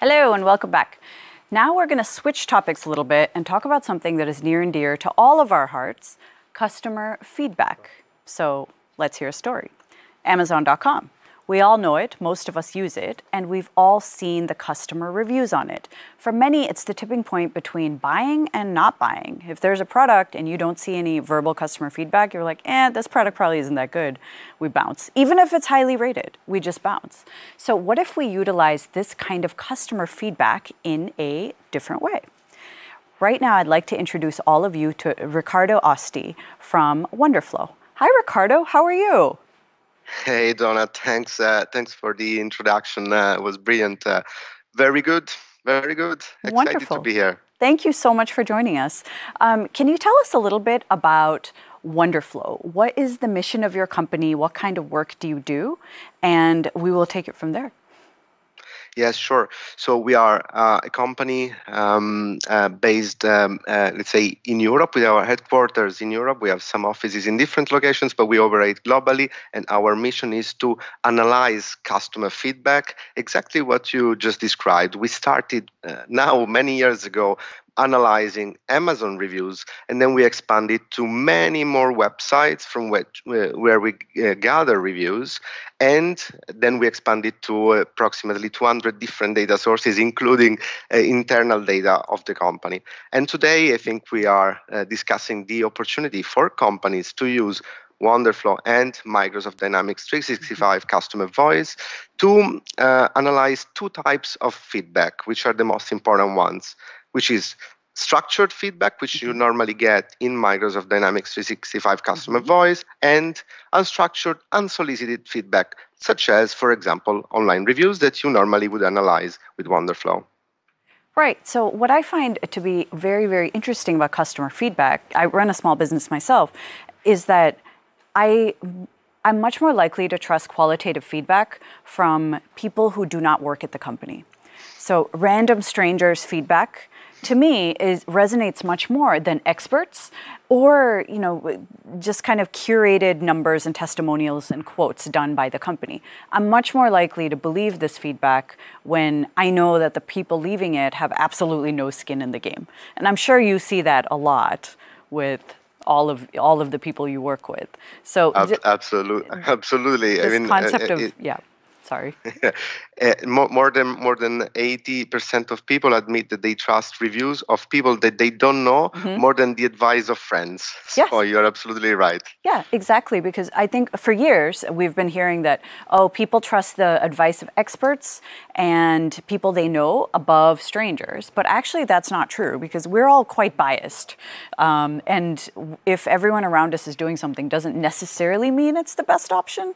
Hello and welcome back. Now we're going to switch topics a little bit and talk about something that is near and dear to all of our hearts, customer feedback. So let's hear a story. Amazon.com. We all know it, most of us use it, and we've all seen the customer reviews on it. For many, it's the tipping point between buying and not buying. If there's a product and you don't see any verbal customer feedback, you're like, this product probably isn't that good. We bounce. Even if it's highly rated, we just bounce. So what if we utilize this kind of customer feedback in a different way? Right now, I'd like to introduce all of you to Riccardo Osti from Wonderflow. Hi, Riccardo. How are you? Hey, Donna. Thanks for the introduction. It was brilliant. Very good. Very good. Excited Wonderful. To be here. Thank you so much for joining us. Can you tell us a little bit about Wonderflow? What is the mission of your company? What kind of work do you do? And we will take it from there. Yes, sure. So we are a company based, let's say, in Europe, with our headquarters in Europe. We have some offices in different locations, but we operate globally. And our mission is to analyze customer feedback, exactly what you just described. We started now many years ago analyzing Amazon reviews, and then we expanded to many more websites from which, where we gather reviews, and then we expanded to approximately 200 different data sources, including internal data of the company. And today, I think we are discussing the opportunity for companies to use Wonderflow and Microsoft Dynamics 365 Customer Voice to analyze two types of feedback, which are the most important ones, which is structured feedback, which you normally get in Microsoft Dynamics 365 Customer Voice, and unstructured, unsolicited feedback, such as, for example, online reviews that you normally would analyze with Wonderflow. Right. So what I find to be very, very interesting about customer feedback, I run a small business myself, is that I'm much more likely to trust qualitative feedback from people who do not work at the company. So random strangers' feedback, to me, resonates much more than experts or, you know, just kind of curated numbers and testimonials and quotes done by the company. I'm much more likely to believe this feedback when I know that the people leaving it have absolutely no skin in the game. And I'm sure you see that a lot with all of the people you work with. So absolutely. This concept of yeah. Sorry. More than 80% of people admit that they trust reviews of people that they don't know more than the advice of friends. Yes. So you're absolutely right. Yeah, exactly. Because I think for years we've been hearing that, oh, people trust the advice of experts and people they know above strangers. But actually that's not true because we're all quite biased. And if everyone around us is doing something doesn't necessarily mean it's the best option.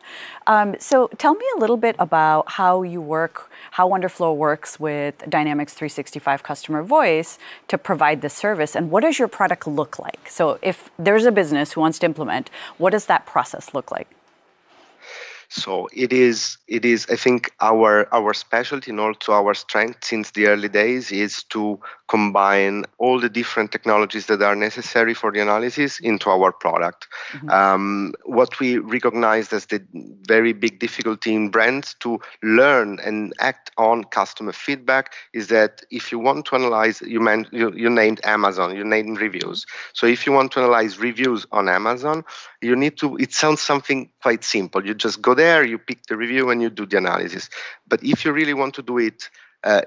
So tell me a little bit about how you work, how Wonderflow works with Dynamics 365 Customer Voice to provide this service, and what does your product look like? So if there's a business who wants to implement, what does that process look like? So it is, I think, our specialty and also our strength since the early days is to combine all the different technologies that are necessary for the analysis into our product. What we recognized as the very big difficulty in brands to learn and act on customer feedback is that if you want to analyze, you named Amazon, you named reviews. So if you want to analyze reviews on Amazon, you need to, it sounds something quite simple. You just go there, you pick the review and you do the analysis. But if you really want to do it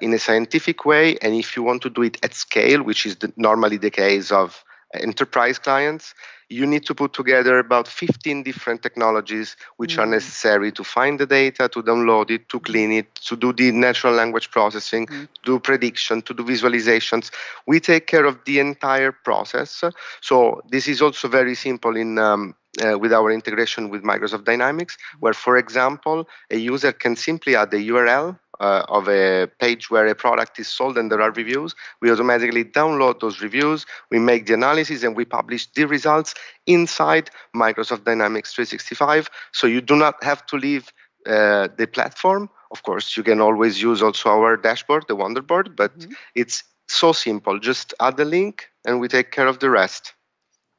in a scientific way, and if you want to do it at scale, which is normally the case of enterprise clients, you need to put together about 15 different technologies which are necessary to find the data, to download it, to clean it, to do the natural language processing, do prediction, to do visualizations. We take care of the entire process. So this is also very simple in with our integration with Microsoft Dynamics, where, for example, a user can simply add a URL of a page where a product is sold and there are reviews. We automatically download those reviews, we make the analysis, and we publish the results inside Microsoft Dynamics 365. So you do not have to leave the platform. Of course, you can always use also our dashboard, the Wonderboard, but it's so simple. Just add the link and we take care of the rest.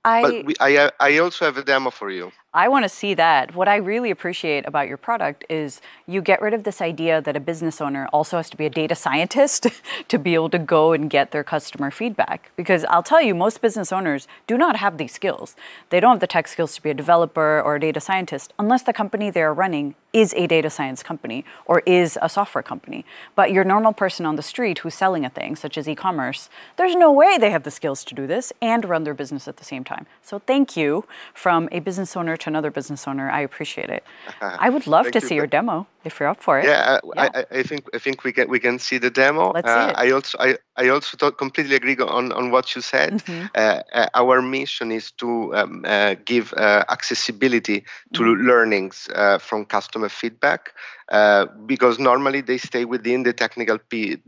But I also have a demo for you. I want to see that. What I really appreciate about your product is you get rid of this idea that a business owner also has to be a data scientist to be able to go and get their customer feedback. Because I'll tell you, most business owners do not have these skills. They don't have the tech skills to be a developer or a data scientist unless the company they are running is a data science company or is a software company. But your normal person on the street who's selling a thing, such as e-commerce, there's no way they have the skills to do this and run their business at the same time. So thank you from a business owner to another business owner. I appreciate it. I would love to see your demo if you're up for it. Yeah, yeah. I think we can see the demo. Let's see it. I also completely agree on what you said. Mm-hmm. Our mission is to give accessibility to mm-hmm. learnings from customer feedback. Because normally they stay within the technical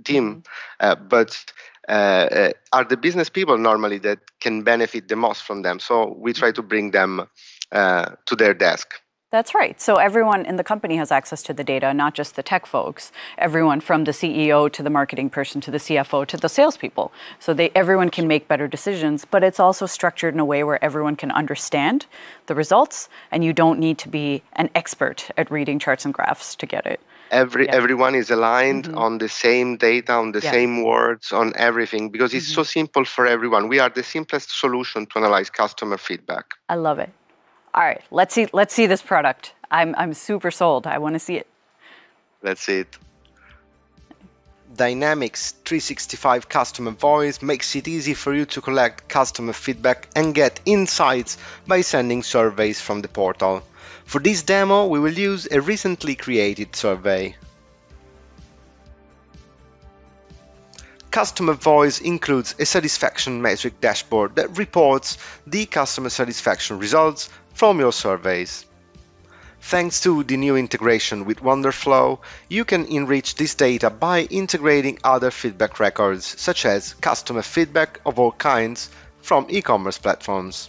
team, but are the business people normally that can benefit the most from them. So we try to bring them to their desk. That's right. So everyone in the company has access to the data, not just the tech folks. Everyone from the CEO to the marketing person to the CFO to the salespeople. So everyone can make better decisions, but it's also structured in a way where everyone can understand the results, and you don't need to be an expert at reading charts and graphs to get it. Everyone is aligned mm-hmm. on the same data, on the same words, on everything, because it's so simple for everyone. We are the simplest solution to analyze customer feedback. I love it. All right, let's see this product. I'm super sold. I want to see it. Let's see it. Dynamics 365 Customer Voice makes it easy for you to collect customer feedback and get insights by sending surveys from the portal. For this demo, we will use a recently created survey. Customer Voice includes a satisfaction metric dashboard that reports the customer satisfaction results from your surveys. Thanks to the new integration with Wonderflow, you can enrich this data by integrating other feedback records, such as customer feedback of all kinds from e-commerce platforms.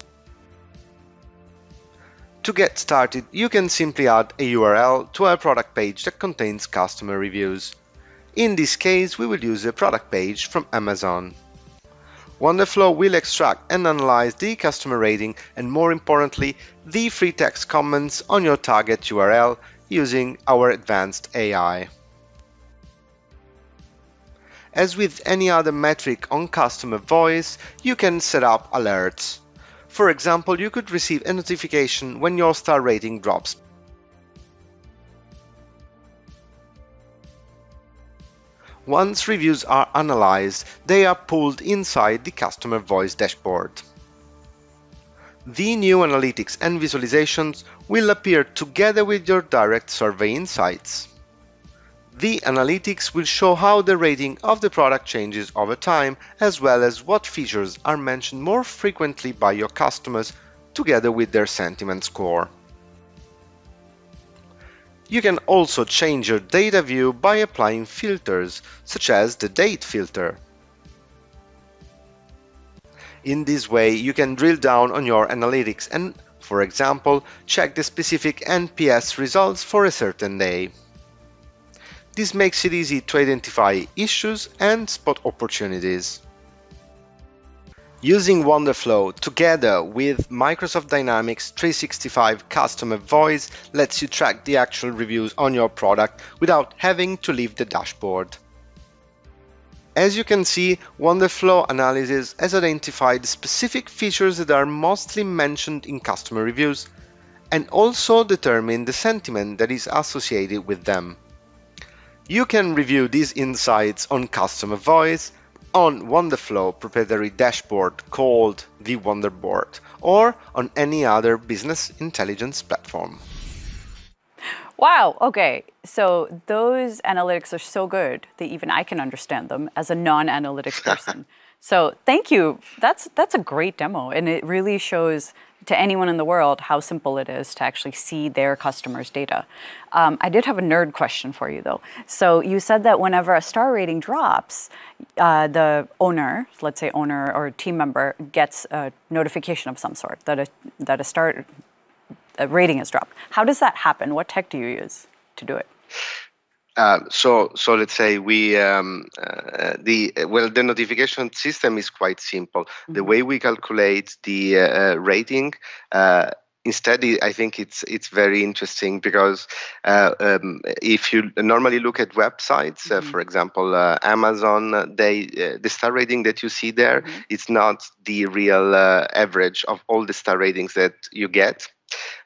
To get started, you can simply add a URL to a product page that contains customer reviews. In this case, we will use a product page from Amazon. Wonderflow will extract and analyze the customer rating and, more importantly, the free text comments on your target URL using our advanced AI. As with any other metric on Customer Voice, you can set up alerts. For example, you could receive a notification when your star rating drops. Once reviews are analyzed, they are pulled inside the Customer Voice dashboard. The new analytics and visualizations will appear together with your direct survey insights. The analytics will show how the rating of the product changes over time, as well as what features are mentioned more frequently by your customers, together with their sentiment score. You can also change your data view by applying filters, such as the date filter. In this way, you can drill down on your analytics and, for example, check the specific NPS results for a certain day. This makes it easy to identify issues and spot opportunities. Using Wonderflow together with Microsoft Dynamics 365 Customer Voice lets you track the actual reviews on your product without having to leave the dashboard. As you can see, Wonderflow analysis has identified specific features that are mostly mentioned in customer reviews and also determined the sentiment that is associated with them. You can review these insights on Customer Voice, on Wonderflow proprietary dashboard called the Wonderboard, or on any other business intelligence platform. Wow, okay, so those analytics are so good that even I can understand them as a non-analytics person. So thank you, that's a great demo, and it really shows to anyone in the world how simple it is to actually see their customers' data. I did have a nerd question for you, though. So you said that whenever a star rating drops, the owner, let's say owner or team member, gets a notification of some sort that a star rating has dropped. How does that happen? What tech do you use to do it? So let's say we the notification system is quite simple. Mm-hmm. The way we calculate the rating Instead, I think it's very interesting because if you normally look at websites, for example, Amazon, the star rating that you see there, it's not the real average of all the star ratings that you get,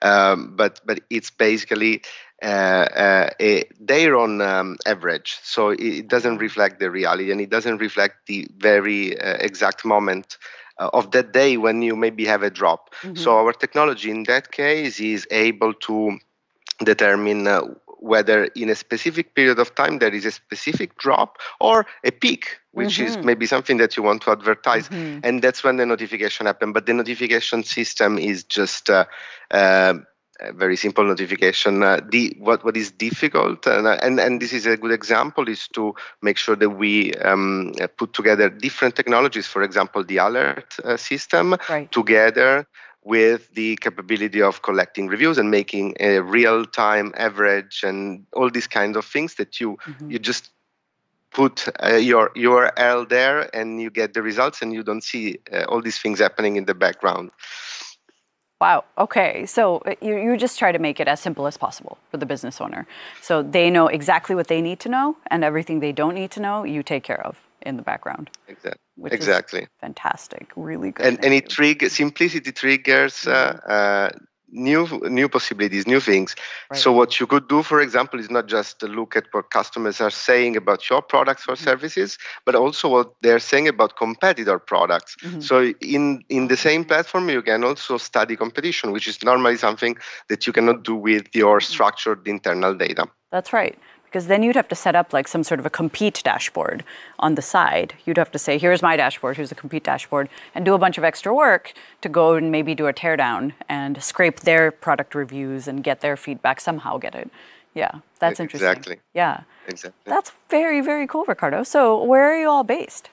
but it's basically their own average. So it doesn't reflect the reality, and it doesn't reflect the very exact moment of that day when you maybe have a drop. So our technology in that case is able to determine whether in a specific period of time there is a specific drop or a peak, which is maybe something that you want to advertise. And that's when the notification happens. But the notification system is just a very simple notification. What is difficult, and this is a good example, is to make sure that we put together different technologies, for example, the alert system, together with the capability of collecting reviews and making a real-time average and all these kinds of things that you just put your URL there and you get the results, and you don't see all these things happening in the background. Wow, okay, so you just try to make it as simple as possible for the business owner. So they know exactly what they need to know, and everything they don't need to know, you take care of in the background. Exactly. Which is fantastic, really good. And it simplicity triggers new possibilities, new things. Right. So what you could do, for example, is not just look at what customers are saying about your products or services, but also what they're saying about competitor products. So in the same platform, you can also study competition, which is normally something that you cannot do with your structured internal data. That's right. Because then you'd have to set up like some sort of a compete dashboard on the side. You'd have to say, here's my dashboard, here's a compete dashboard, and do a bunch of extra work to go and maybe do a teardown and scrape their product reviews and get their feedback, somehow get it. Yeah, that's interesting. Exactly. Yeah. Exactly. That's very, very cool, Riccardo. So where are you all based?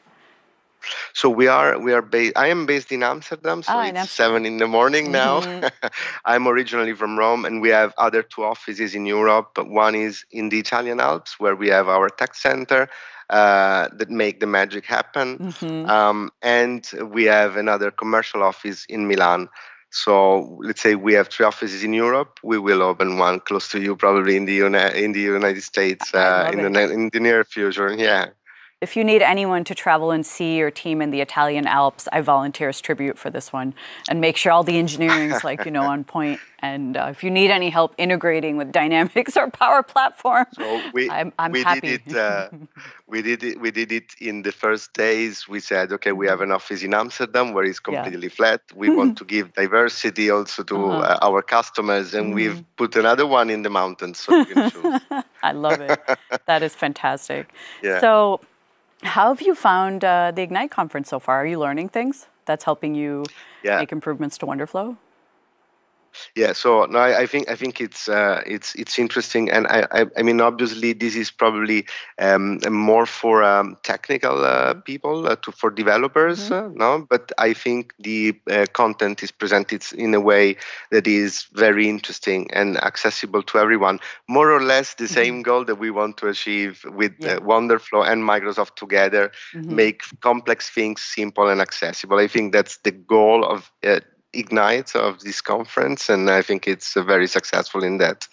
So we are based. I am based in Amsterdam. So it's 7 in the morning now. I'm originally from Rome, and we have other 2 offices in Europe. One is in the Italian Alps, where we have our tech center that make the magic happen, and we have another commercial office in Milan. So let's say we have 3 offices in Europe. We will open one close to you, probably in the United States in the near future. Yeah. If you need anyone to travel and see your team in the Italian Alps, I volunteer as tribute for this one, and make sure all the engineering's on point. And if you need any help integrating with Dynamics or Power Platform, so I'm happy. We did it in the first days. We said, okay, we have an office in Amsterdam where it's completely flat. We want to give diversity also to our customers, and we've put another one in the mountains, so you can choose. I love it. That is fantastic. Yeah. So. How have you found the Ignite conference so far? Are you learning things that's helping you make improvements to Wonderflow? Yeah, so no, I think it's interesting, and I mean, obviously this is probably more for technical people, for developers, no? But I think the content is presented in a way that is very interesting and accessible to everyone. More or less the same goal that we want to achieve with Wonderflow and Microsoft together: make complex things simple and accessible. I think that's the goal of Ignite, of this conference, and I think it's very successful in that.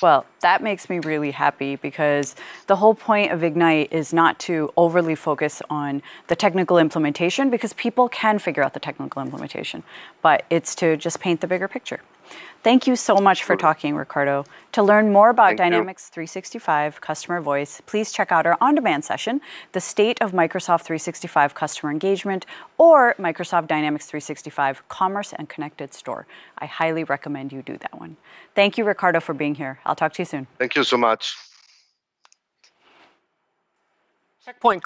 Well, that makes me really happy, because the whole point of Ignite is not to overly focus on the technical implementation, because people can figure out the technical implementation, but it's to just paint the bigger picture. Thank you so much for talking, Riccardo. To learn more about Dynamics 365 Customer Voice, please check out our on-demand session, The State of Microsoft 365 Customer Engagement, or Microsoft Dynamics 365 Commerce and Connected Store. I highly recommend you do that one. Thank you, Riccardo, for being here. I'll talk to you soon. Thank you so much. Checkpoint.